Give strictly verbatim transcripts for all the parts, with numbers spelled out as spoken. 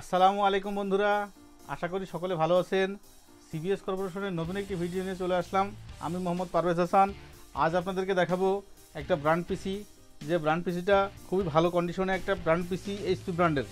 আসসালামু আলাইকুম বন্ধুরা, আশা করি সকলে ভালো আছেন। সিবিএস কর্পোরেশনের নতুন একটি ভিডিও নিয়ে চলে আসলাম। আমি মোহাম্মদ পারভেজ হাসান। আজ আপনাদেরকে দেখাবো একটা ব্র্যান্ড পিসি, যে ব্র্যান্ড পিসিটা খুবই ভালো কন্ডিশনে একটা ব্র্যান্ড পিসি, এইচপি ব্র্যান্ডের।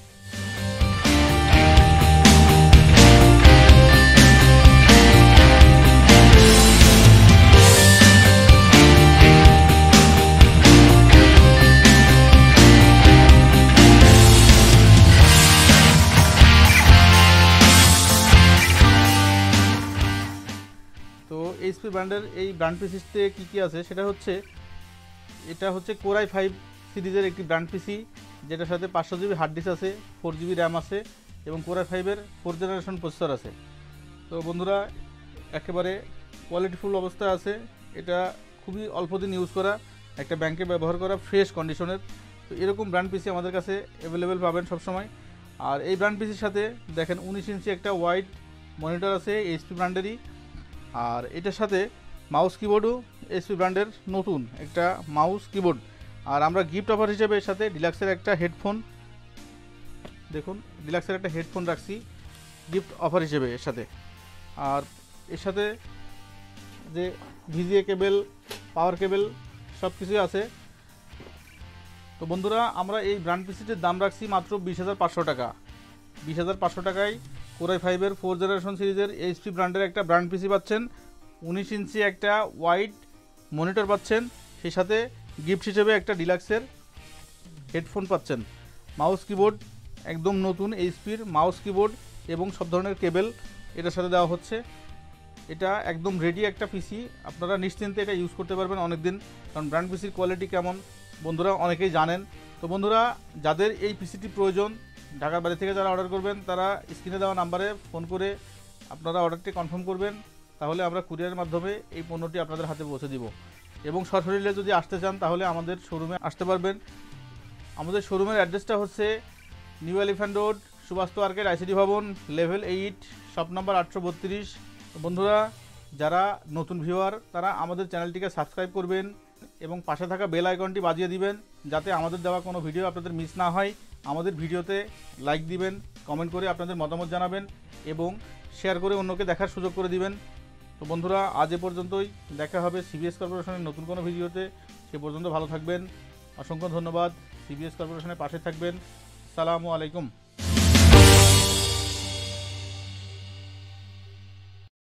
এইচপি ব্র্যান্ডের এই ব্র্যান্ড পিসিতে কী কী আছে সেটা হচ্ছে, এটা হচ্ছে কোর আই ফাইভ সিরিজের একটি ব্র্যান্ড পিসি, যেটার সাথে পাঁচশো জিবি হার্ড ডিস্ক আছে, ফোর জিবি র্যাম আছে এবং কোর আই ফাইভ এর ফোর জেনারেশন প্রসেসর আছে। তো বন্ধুরা, একেবারে কোয়ালিটিফুল অবস্থায় আছে। এটা খুবই অল্প দিন ইউজ করা, একটা ব্যাংকে ব্যবহার করা ফ্রেশ কন্ডিশনের। তো এরকম ব্র্যান্ড পিসি আমাদের কাছে অ্যাভেলেবেল পাবেন সবসময়। আর এই ব্র্যান্ড পিসির সাথে দেখেন উনিশ ইঞ্চি একটা ওয়াইড মনিটর আছে এইচপি ব্র্যান্ডেরই। আর এটার সাথে মাউস কিবোর্ডও এইচপি ব্র্যান্ডের নতুন একটা মাউস কিবোর্ড। আর আমরা গিফট অফার হিসেবে এর সাথে ডিলাক্সের একটা হেডফোন, দেখুন ডিলাক্সের একটা হেডফোন রাখছি গিফট অফার হিসেবে এর সাথে। আর এর সাথে যে ভিজিএ কেবেল, পাওয়ার কেবেল সব কিছুই আছে। তো বন্ধুরা, আমরা এই ব্র্যান্ড পিসিটির দাম রাখছি মাত্র বিশ হাজার পাঁচশো টাকা। বিশ হাজার পাঁচশো টাকায় কোর আই ফাইভ এর ফোর জেনারেশন সিরিজের এইচপি ব্র্যান্ডের একটা ব্র্যান্ড পিসি পাচ্ছেন, উনিশ ইঞ্চি একটা ওয়াইড মনিটর পাচ্ছেন, সেই সাথে গিফট হিসেবে একটা ডিলাক্সের হেডফোন পাচ্ছেন, মাউস কিবোর্ড একদম নতুন এইচপির মাউস কিবোর্ড এবং সব ধরনের কেবেল এটার সাথে দেওয়া হচ্ছে। এটা একদম রেডি একটা পিসি, আপনারা নিশ্চিন্তে এটা ইউজ করতে পারবেন অনেক দিন, কারণ ব্র্যান্ড পিসির কোয়ালিটি কেমন বন্ধুরা অনেকেই জানেন। তো বন্ধুরা, যাদের এই পিসিটি প্রয়োজন, ঢাকার বাইরে থেকে যারা অর্ডার করবেন তারা স্ক্রিনে দেওয়া নাম্বারে ফোন করে আপনারা অর্ডারটি কনফার্ম করবেন, তাহলে আমরা কুরিয়ারের মাধ্যমে এই পণ্যটি আপনাদের হাতে পৌঁছে দিব। এবং সশরীরে যদি আসতে চান তাহলে আমাদের শোরুমে আসতে পারবেন। আমাদের শোরুমের অ্যাড্রেসটা হচ্ছে new elephant road, সুভাস্তু arcade, ICD ভবন, লেভেল এইট, শপ নাম্বার আটশো বত্রিশ। বন্ধুরা, যারা নতুন ভিউয়ার তারা আমাদের চ্যানেলটিকে সাবস্ক্রাইব করবেন এবং পাশে থাকা বেল আইকনটি বাজিয়ে দিবেন, যাতে আমাদের দেওয়া কোনো ভিডিও আপনাদের মিস না হয়। আমাদের ভিডিওতে লাইক দিবেন, কমেন্ট করে আপনাদের মতামত জানাবেন এবং শেয়ার করে অন্যকে দেখার সুযোগ করে দিবেন। তো বন্ধুরা, আজ এ পর্যন্তই, দেখা হবে সিবিএস কর্পোরেশনের নতুন কোনো ভিডিওতে। সে পর্যন্ত ভালো থাকবেন, অসংখ্য ধন্যবাদ। সিবিএস কর্পোরেশনের পাশে থাকবেন। আসসালামু আলাইকুম।